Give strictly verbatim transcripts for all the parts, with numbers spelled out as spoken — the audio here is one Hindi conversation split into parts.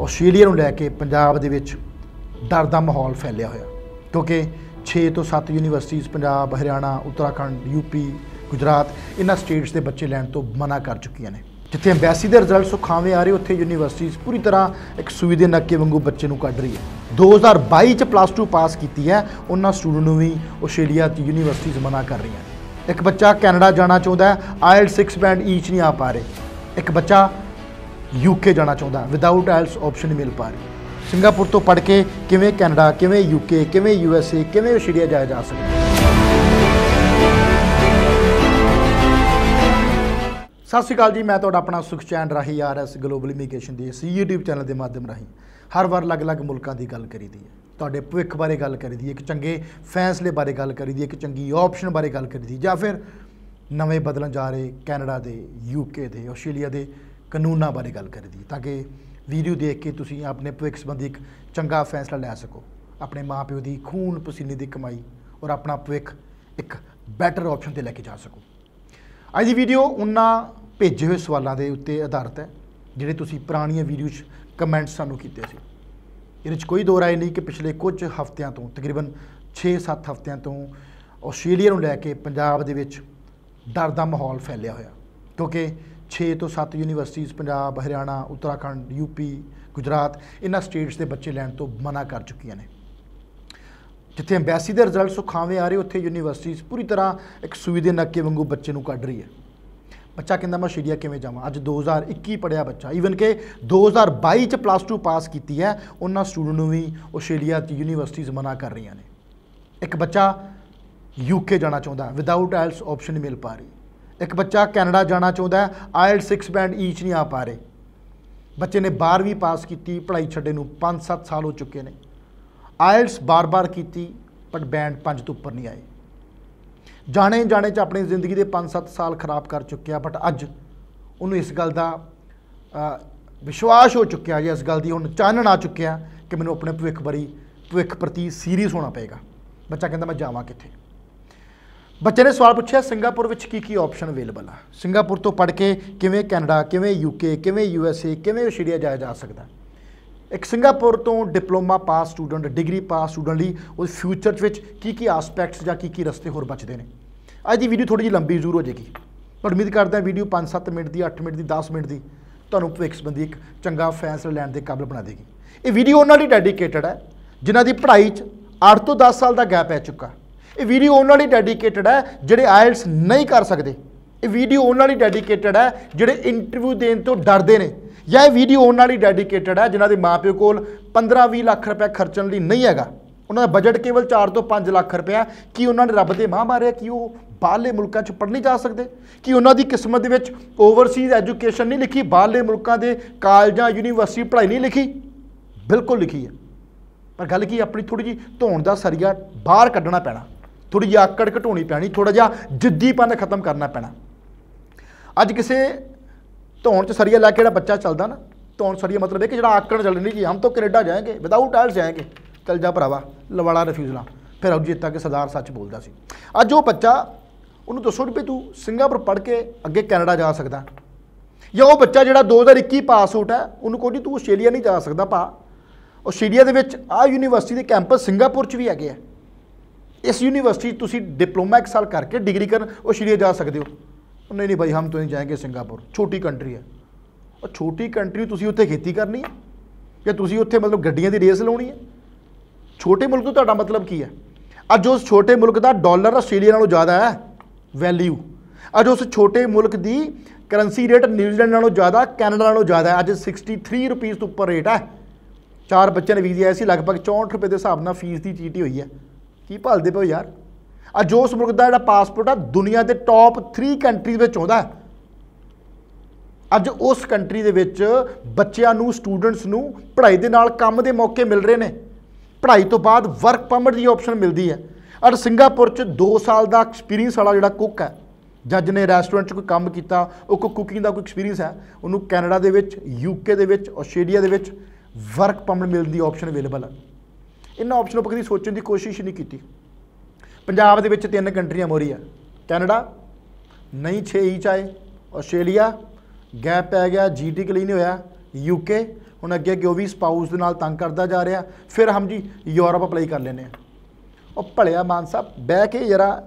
ਆਸਟ੍ਰੇਲੀਆ ਨੂੰ ਲੈ ਕੇ ਪੰਜਾਬ ਦੇ ਵਿੱਚ ਡਰ ਦਾ ਮਾਹੌਲ ਫੈਲਿਆ ਹੋਇਆ ਕਿਉਂਕਿ छह तो सात ਯੂਨੀਵਰਸਿਟੀਆਂ ਪੰਜਾਬ ਹਰਿਆਣਾ ਉੱਤਰਾਖੰਡ ਯੂਪੀ ਗੁਜਰਾਤ ਇਹਨਾਂ ਸਟੇਟਸ ਦੇ ਬੱਚੇ ਲੈਣ ਤੋਂ ਮਨਾ ਕਰ ਚੁੱਕੀਆਂ ਨੇ। ਜਿੱਥੇ ਐਮਬੈਸੀ ਦੇ ਰਿਜ਼ਲਟ ਸੁਖਾਵੇਂ ਆ ਰਹੇ ਉੱਥੇ ਯੂਨੀਵਰਸਿਟੀਆਂ ਪੂਰੀ ਤਰ੍ਹਾਂ ਇੱਕ ਸੂਈ ਦੇ ਨੱਕੇ ਵਾਂਗੂ ਬੱਚੇ ਨੂੰ ਕੱਢ ਰਹੀ ਹੈ। दो हज़ार बाईस ਚ ਪਲੱਸ टू ਪਾਸ ਕੀਤੀ ਹੈ ਉਹਨਾਂ ਸਟੂਡੈਂਟ ਨੂੰ ਵੀ ਆਸਟ੍ਰੇਲੀਆ ਦੀ ਯੂਨੀਵਰਸਿਟੀਆਂ ਮਨਾ ਕਰ ਰਹੀਆਂ ਨੇ। ਇੱਕ ਬੱਚਾ ਕੈਨੇਡਾ ਜਾਣਾ ਚਾਹੁੰਦਾ ਹੈ ਆਇਲਟਸ सिक्स ਬੈਂਡ ਈਚ ਨਹੀਂ ਆ ਪਾ ਰਹੇ। ਇੱਕ ਬੱਚਾ यूके जाना चाहता विदाउट आइल्स ऑप्शन नहीं मिल पा रही। सिंगापुर तो पढ़ के किवें कैनेडा किवें यूके किवें यूएसए किवें ऑस्ट्रेलिया जाया जा सकता। सत श्री अकाल जी, मैं तुहाडा अपना Sukhchain Rahi R S global immigration की इस यूट्यूब चैनल के माध्यम राही हर बार अलग अलग मुल्कों की गल करी दी है, तुहाडे भविष्य बारे गल करी दी, एक चंगे फैसले बारे गल करी दी, एक चंगी ऑप्शन बारे गल करी दी, या फिर नवें बदलन जा रहे कैनेडा के यूके के ऑस्ट्रेलिया के कानूनों बारे गल कर दी, ताकि वीडियो देख के तुसीं अपने भविष्य संबंधी एक चंगा फैसला लै सको, अपने माँ प्यो की खून पसीने की कमाई और अपना भविष्य एक बैटर ऑप्शन पर लैके जा सको। अज की वीडियो उन्होंने भेजे हुए सवालों के उत्ते आधारित है जिहड़े तुसीं पुरानियां वीडियो कमेंट्स सानूं कीते सी। इहदे कोई दो राय नहीं कि पिछले कुछ हफ्तों तो तकरीबन छे सत्त हफ्तों तो आस्ट्रेलिया नूं लै के पंजाब दे विच डर दा माहौल फैलिया होया क्योंकि छे तो सत्त यूनीवर्सिटीज़ पंजाब हरियाणा उत्तराखंड यूपी गुजरात इन्हां स्टेट्स के बच्चे लैण तो मना कर चुकिया ने। जिथे एम्बैसी के रिजल्ट सुखावे आ रहे उत्थे यूनीवर्सिटीज़ पूरी तरह एक सूई के नक्के वांगू बच्चे नूं कढ रही है। बच्चा कहता मैं आस्ट्रेलिया किवें जावां, अज दो हज़ार इक्की पढ़िया बच्चा ईवन के दो हज़ार बाई च प्लस टू पास की है उन्हां स्टूडेंट नूं भी आस्ट्रेलिया की यूनीवर्सिटीज़ मना कर रही ने। एक बच्चा यूके जाना चाहता विदाउट आइल्स ऑप्शन नहीं मिल पा रही। एक बच्चा कैनेडा जाना चाहता है आयल्ट सिक्स बैंड ईच नहीं आ पा रहे। बच्चे ने बारहवीं पास की पढ़ाई छड्डे नूं पाँच सत्त साल हो चुके हैं, आयल्ट्स बार बार की पर बैंड पाँच तो उपर नहीं आए। जाने जाने च अपनी जिंदगी के पाँच सत्त साल खराब कर चुके बट अज उन्होंने इस गल का विश्वास हो चुका या इस गल की हुण चानण आ चुका कि मैनूं अपने भविष्य बारी भविष्य प्रति सीरीयस होना पेगा। बच्चा कहता मैं जावां कित्थे। बच्चे ने सवाल पूछा सिंगापुर विच की की ऑप्शन अवेलेबल आ, सिंगापुर तो पढ़ के किवें कैनेडा किवें यूके किवें यूएसए किवें ऑस्ट्रेलिया जाया जा सकता। एक सिंगापुर तो diploma pass student degree pass student लई उस फ्यूचर विच की की आस्पैक्ट्स या की की रस्ते होर बचते हैं। अज की वीडियो थोड़ी जी लंबी जरूर हो जाएगी पर उम्मीद करता वीडियो पाँच सत्त मिनट की अठ मिनट की दस मिनट की तुहानूं भविष्य संबंधी एक चंगा फैसला लैण दे काबिल बना देगी। ये वीडियो उन्हां लई डेडिकेटेड है जिन्हां की पढ़ाई च आठ तो दस साल का गैप पै चुका। ये वीडियो उन्होंने डेडिकेटेड है जिहड़े आयल्स नहीं कर सकते। ये वीडियो उन्होंने डेडिकेटेड है जिहड़े इंटरव्यू देने तो डरते हैं, या वीडियो उन्होंने डेडिकेटेड है जिन्होंने माँ प्यो को पंद्रह बीस लाख रुपया खर्चण लई नहीं हैगा, उन्होंने बजट केवल चार तो पाँच लाख रुपया। कि उन्होंने रब दे मां मारे कि वो बाहरले मुल्कां च पढ़ नहीं जा सकते, कि उन्होंने किस्मत दे विच ओवरसीज एजुकेशन नहीं लिखी, बाहरले मुल्कां दे कालजां यूनीवर्सिटी पढ़ाई नहीं लिखी, बिल्कुल लिखी है पर गल की अपनी थोड़ी जी धोन का सरिया बाहर कड्ढना पैना, थोड़ी जी आकड़ घटानी पैनी, थोड़ा जहा जिद्दीपन खत्म करना पैना। अज किसी धौन च सरिया लैके जो बच्चा चलता ना, धौन सरिया मतलब है कि जो आकड़ चल रही कि हम तो कनेडा जाएंगे विदाउट आइल्स जाएंगे, चल जा भरावा लवाड़ा रिफ्यूजला फिर अजी तक सरदार सच बोलता सी। अज वो बच्चा उन्होंने दसो भी तू सिंगापुर पढ़ के अगे कैनेडा जा सकता, या वो बच्चा जो दो हज़ार इक्की पास आउट है उन्होंने कहो जी तू आस्ट्रेलिया नहीं जा सकता भा, आस्ट्रेलिया के आ यूनीवर्सिटी के कैंपस सिंगापुर भी है, है। इस यूनीवर्सिटी तुम डिप्लोमा एक साल करके डिग्री कर ऑस्ट्रेलिया जा सकते हो। नहीं नहीं भाई हम तो नहीं जाएंगे सिंगापुर, छोटी कंट्री है। और छोटी कंट्री तुम उत्थे खेती करनी है या तुम उत्थे मतलब गड्डियां दी रेस लाउणी है? छोटे मुल्क तो तुहाडा मतलब की है? अज उस छोटे मुल्क का डॉलर ऑस्ट्रेलिया नालों ज़्यादा है वैल्यू, अज उस छोटे मुल्क की करंसी रेट न्यूजीलैंड नालों ज़्यादा कैनेडा नालों ज़्यादा है। अज सिक्सटी थ्री रुपीज़ तो उपर रेट है। चार बच्चों ने वीज़ा आया सी लगभग चौंठ रुपये के हिसाब नाल फीस की चीटी हुई है। की भालते पे यार, अज उस मुल्क का जो पासपोर्ट आ दुनिया के टॉप थ्री कंट्री आता है। अज उस कंट्री के बच्चों स्टूडेंट्स को पढ़ाई के नाल काम के मौके मिल रहे हैं, पढ़ाई तो बाद वर्क परमिट की ऑप्शन मिलती है। और सिंगापुर दो साल का एक्सपीरियंस वाला जो कुक है, जज ने रेस्टोरेंट च कोई काम किया कुकिंग का कोई एक्सपीरियंस है, उन्होंने कैनेडा के यूके के ऑस्ट्रेलिया के वर्क परमिट मिलने की ऑप्शन अवेलेबल है। इन्होंने ऑप्शनों पर कभी सोचने की कोशिश ही नहीं की। पंजाब के तीन कंट्रियां मोरी है, कैनेडा नहीं छे ईच आए, ऑस्ट्रेलिया गैप पै गया जी टी क्लीन होया, यूके ਹੁਣ ਅੱਗੇ ਅੱਗੇ ਉਹ ਵੀ ਸਪਾਊਸ ਦੇ ਨਾਲ ਤੰਗ ਕਰਦਾ ਜਾ ਰਿਹਾ। ਫਿਰ ਹਮ ਜੀ ਯੂਰਪ ਅਪਲਾਈ ਕਰ ਲੈਨੇ ਆ। ਉਹ ਭਲਿਆ ਮਾਨ ਸਾਹਿਬ ਬਹਿ ਕੇ ਜਰਾ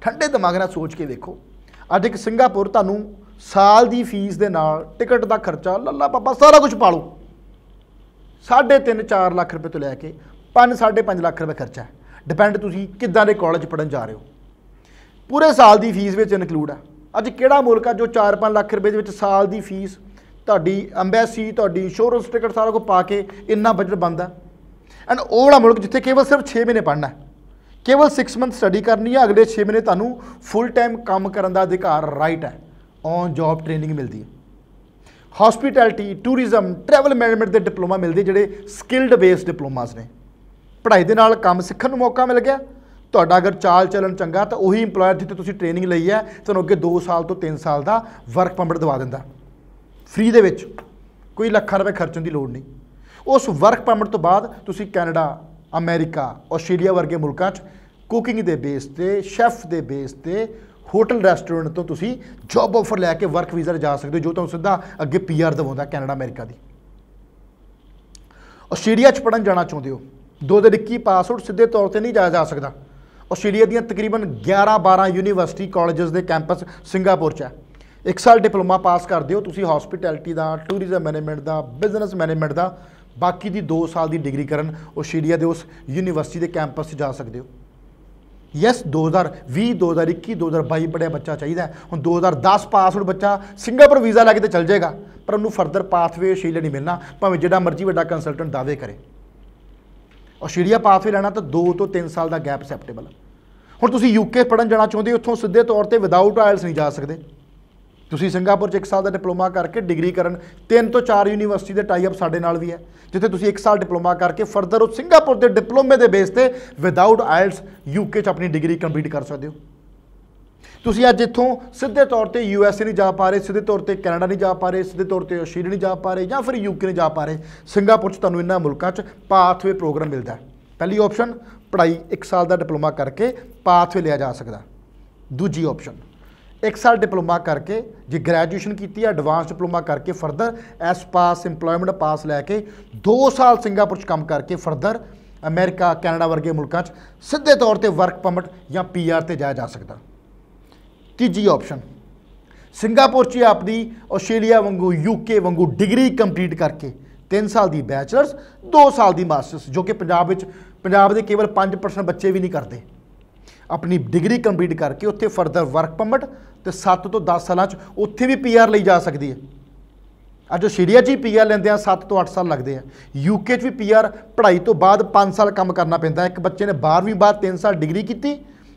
ਠੰਡੇ ਦਿਮਾਗ ਨਾਲ ਸੋਚ ਕੇ ਦੇਖੋ, ਅੱਜ ਇੱਕ ਸਿੰਗਾਪੁਰ ਤੁਹਾਨੂੰ ਸਾਲ ਦੀ ਫੀਸ ਦੇ ਨਾਲ ਟਿਕਟ ਦਾ ਖਰਚਾ ਲੱਲਾ ਪਾਪਾ ਸਾਰਾ ਕੁਝ ਪਾ ਲਓ, साढ़े तीन चार लाख रुपये तो लैके पाँच साढ़े पाँच लाख रुपये खर्चा है, डिपेंड तुसी किद्दां दे कॉलेज पढ़न जा रहे हो। पूरे साल की फीस में इनकलूड है। अज किहड़ा मुल्क है जो चार पाँच लाख रुपये दे साल की फीस तुहाडी एम्बेसी तुहाडी इंश्योरेंस टिकट सारा कुछ पा के इन्ना बजट बनता। एंड वो वाला मुल्क जिथे केवल सिर्फ छे महीने पढ़ना है, केवल सिक्स मंथ स्टडी करनी है, अगले छे महीने तुहानूं फुल टाइम काम करन दा अधिकार राइट है, ऑन जॉब ट्रेनिंग मिलती है, हॉस्पिटैलिटी टूरिज्म ट्रैवल मैनेजमेंट के डिप्लोमा मिलते जोड़े स्किल्ड बेस्ड डिप्लोमास ने। पढ़ाई के नाल काम सीखने को मौका मिल गया, तो अगर चाल चलन चंगा तो उही इंपलॉयर जिते तुसी ट्रेनिंग लई है तुहानूं अगे दो साल तो तीन साल का वर्क परमिट दवा दिंदा फ्री दे विच, कोई लखां रुपए खर्चण की लोड़ नहीं। उस वर्क परमिट तो बाद तुसी कैनेडा अमेरिका आस्ट्रेलिया वर्गे मुल्कां च कुकिंग के बेस ते शैफ के बेस ते होटल रैसटोरेंट तो तुसी जॉब ऑफर लैके वर्क वीज़ा जा सकते हो, जो तुहानूं सीधा अगे पी आर दवाउंदा कैनेडा अमेरिका दी। आस्ट्रेलिया च पढ़न जाना चाहते हो, दो हज़ार इक्की पास आउट सीधे तौर पर नहीं जाया जा सकता। आस्ट्रेलिया दी तकरीबन ग्यारह बारह यूनीवर्सिटी कॉलेज़ के कैंपस सिंगापुर च है। एक साल डिप्लोमा पास करते हो तुसी हॉस्पिटैलिटी का टूरिज्म मैनेजमेंट का बिजनेस मैनेजमेंट का, बाकी की दो साल की डिग्री करन आस्ट्रेलिया के उस यूनीवर्सिटी के कैंपस जा सकते हो। यस yes, दो हज़ार भी दो हज़ार इक्की दो हज़ार बई बड़ा बच्चा चाहिए हूँ, दो हज़ार दस पास आउट बच्चा सिंगापुर वीज़ा लैके तो चल जाएगा, पर उन्होंने फरदर पाथवे आस्ट्रेलिया नहीं मिलना, भावें जो मर्जी वाला कंसल्टेंट दावे करे। आस्ट्रेलिया पाथवे लेना तो दो तो तीन साल का गैप एक्सेप्टेबल है। हुण तुसी यूके पढ़न जाना चाहते हो, उतों सीधे तौर पर विदाउट आयल्स नहीं जा सकते। तुसी सिंगापुर एक साल का डिप्लोमा करके डिग्री करन तीन तो चार यूनीवर्सिटी के टाई अप साडे नाल भी है, जिथे तुसी एक साल डिप्लोमा करके फरदर उस सिंगापुर के डिप्लोमे के बेस पर विदाउट आयल्स यूके अपनी डिग्री कंप्लीट कर सकते हो। तुसी अज इत्थों सीधे तौर पर यूएसए नहीं जा पा रहे, सीधे तौर पर कैनेडा नहीं जा पा रहे, सीधे तौर पर आस्ट्रेलिया नहीं जा पा रहे, या फिर यूके नहीं जा पा रहे, सिंगापुर तुहानूं इन्हां मुल्कां पाथवे प्रोग्राम मिलता है। पहली ऑप्शन पढ़ाई एक साल का डिप्लोमा करके पाथवे लिया जा सकता। दूजी ऑप्शन एक साल डिप्लोमा करके जो ग्रैजुएशन की एडवांस डिप्लोमा करके further S pass employment pass लैके दो साल सिंगापुर काम करके फरदर अमेरिका कैनेडा वर्गे मुल्कां सीधे तौर पर वर्क परमिट या पी आर से जाया जा सकता। तीजी ऑप्शन सिंगापुर च अपनी आस्ट्रेलिया वांगू यूके वांगू डिग्री कंप्लीट करके तीन साल की बैचलर्स दो साल की मास्टर्स, जो कि पंजाब विच पंजाब दे केवल पाँच परसेंट बच्चे भी नहीं करते, अपनी डिग्री कंप्लीट करके उत्थे फरदर वर्क परमिट तो सत्त तो दस साल उत्थे भी पी आर ली जा सकती है। अज आस्ट्रेलिया च ही पी आर लेंदे सत्त तो अठ साल लगते हैं, यूके भी पी आर पढ़ाई तो बाद पाँच साल काम करना पैंदा। एक बच्चे ने बारहवीं बाद तीन साल डिग्री की,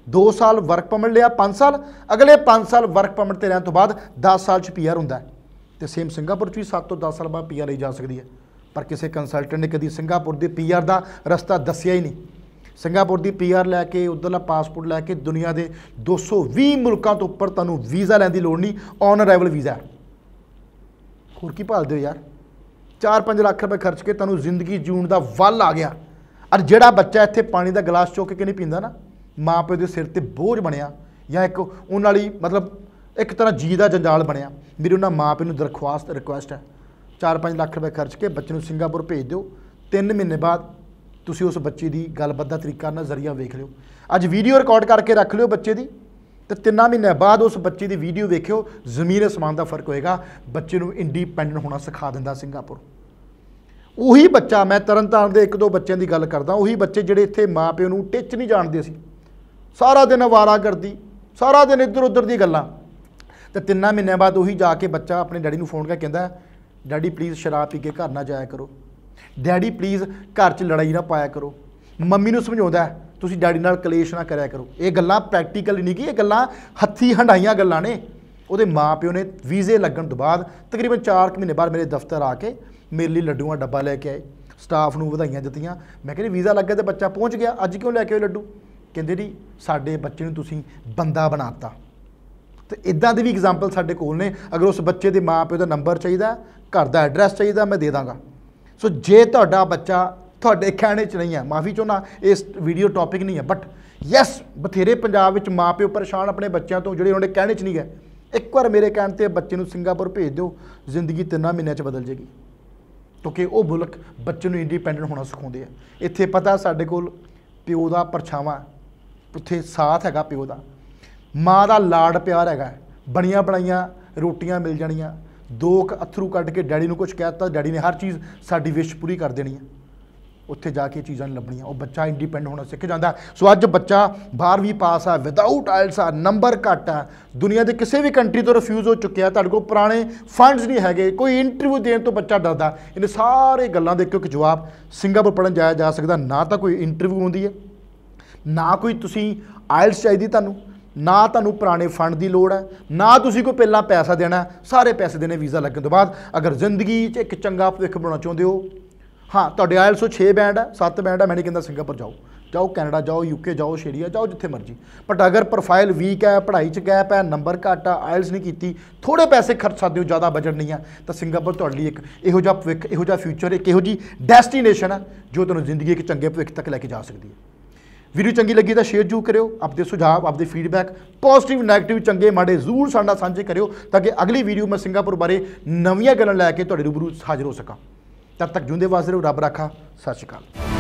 दो साल वर्क परमिट लिया पाँच साल, अगले पाँच साल वर्क परमिट ते रहन तो बाद दस साल पी आर हुंदा है। तो सेम सिंगापुर भी सत्त तो दस साल बाद पी आर ली जा सकती है, पर किसी कंसल्टेंट ने कभी सिंगापुर के पी आर का रस्ता दसिया ही नहीं। सिंगापुर की पी आर लैके उधरला पासपोर्ट लैके दुनिया के दो सौ भी मुल्कों तो उपर तू वीज़ा लैन की लड़ नहीं, ऑन अराइवल वीज़ा है। होर की भालते हो यार, चार पाँच लाख रुपये खर्च के तू जिंदगी जीण का वल आ गया। और जोड़ा बच्चा इतने पानी का गिलास चुक के नहीं पीता ना, माँ प्यो के सिर पर बोझ बनया, या एक उन्होंने मतलब एक तरह जी का जंजाल बनया। मेरी उन्होंने माँ प्यो को दरख्वास्त रिक्वेस्ट है, चार पाँच लाख रुपये खर्च के बच्चे को सिंगापुर भेज दो, तीन महीने बाद तुसी उस बच्चे की गलबात का तरीका नज़रिया वेख लियो। अज वीडियो रिकॉर्ड करके रख लियो बच्चे की, तो तिना महीने बाद उस बच्चे की वीडियो वेखियो, जमीन आसमान का फर्क होएगा। बच्चे को इंडिपेंडेंट होना सिखा दिंदा सिंगापुर। उही बच्चा मैं तरन तारण के एक दो बच्चों की गल करदा, उही बच्चे जिहड़े इत्थे माँ प्यो नूं टिच नहीं जानदे सी, सारा दिन आवारा करदी, सारा दिन इधर उधर दी गल्लां, तो तिना महीने बाद उही जाके बच्चा अपने डैडी नूं फोन करके कहंदा, डैडी प्लीज़ शराब पी के घर ना जाया करो, डैडी प्लीज़ घर च लड़ाई ना पाया करो, मम्मी नूं समझाउंदा है तुसी डैडी नाल कलेश ना कराया करो। ये गल्लां प्रैक्टिकल नहीं कि ये गल्लां हत्थी हंडाइयां गल्लां ने। उहदे माँ प्यो ने वीज़े लगन तो बाद तकरीबन चार महीने बाद मेरे दफ्तर आके मेरे लिए लड्डूआं दा डब्बा लैके आए, स्टाफ नूं वधाइयां दित्तियां। मैं कहया वीज़ा लग गया तो बच्चा पहुँच गया, अज क्यों लैके आए लड्डू? कहंदे जी साडे बच्चे नूं तुसी बंदा बनाता। तो इदां दे भी एग्जाम्पल साडे कोल ने। अगर उस बच्चे दे माँ प्यो दा नंबर चाहिए, घर दा एड्रैस चाहिए, मैं दे दांगा। सो जे तुहाडा बच्चा तुहाडे कहने च नहीं है, माफ़ी चाहना इस वीडियो टॉपिक नहीं है, बट यस बथेरे पंजाब विच माँ प्यो परेशान अपने बच्चों तो जिहड़े उन्होंने कहने च नहीं गए। एक बार मेरे कहने ते बच्चे नूं सिंगापुर भेज दो, जिंदगी तीन महीनों च बदल जाएगी। तो कि वह मुल्क बच्चे में इंडिपेंडेंट होना सिखाते हैं। इतने पता साढ़े को प्यो का परछावा, उत्थे साथ हैगा प्यो का, माँ का लाड़ प्यार हैगा, बनिया बनाइया रोटियां मिल जानिया, दो अथरू कट के डैडी को कुछ कहता डैडी ने हर चीज़ साड़ी विश पूरी कर देनी है, उत्थे जाके चीज़ां नहीं लभनियां, वो बच्चा इंडिपेंडेंट होना सीख जाता। सो अज बच्चा बारहवीं पास आ, विदाउट आइल्स आ, नंबर घट आ, दुनिया के किसी भी कंट्री तो रिफ्यूज़ हो चुके, तुहाडे कोल पुराने फंड्स नहीं है, कोई इंटरव्यू देने तो बच्चा डरदा, इन सारे गल्लां दे क्योंकि जवाब सिंगापुर पढ़न जाया जा सकता, ना तो कोई इंटरव्यू आउंदी है, ना कोई तुसी आइल्स चाहिदी तुहानूं, ना तुहानूं पुराने फंड की लोड़ है, ना तुसी कोई पहला पैसा देना, सारे पैसे देने वीज़ा लगन तो बाद। अगर जिंदगी एक चंगा भविख बनाना चाहुंदे हो, हाँ तो आइल्स छे बैंड है, सत्त बैंड है, मैंने कहता सिंगापुर जाओ, जाओ कैनेडा जाओ, यूके जाओ, ऑस्ट्रेलिया जाओ, जिथे मर्जी, बट अगर प्रोफाइल वीक है, पढ़ाई च गैप है, नंबर घट है, आइल्स नहीं की, थोड़े पैसे खर्च सकते हो, ज़्यादा बजट नहीं है, तो सिंगापुर तो एक इहो जिहा भविख, इहो जिहा फ्यूचर, एक इहो जी डेस्टिनेशन है जो तुहानूं जिंदगी एक चंगे भविख तक लैके जा सकती है। वीडियो चंगी लगी तो शेयर जरूर करो, अपने सुझाव, अपने फीडबैक, पॉजिटिव नैगेटिव चंगे माड़े जरूर साडे नाल सांझे करो, ताकि अगली वीडियो मैं सिंगापुर बारे नवीं गल्लां लैके तुहाडे रूबरू हाजिर हो सका। तब तक जूंदे वासरे, रब रखा, सत श्री अकाल।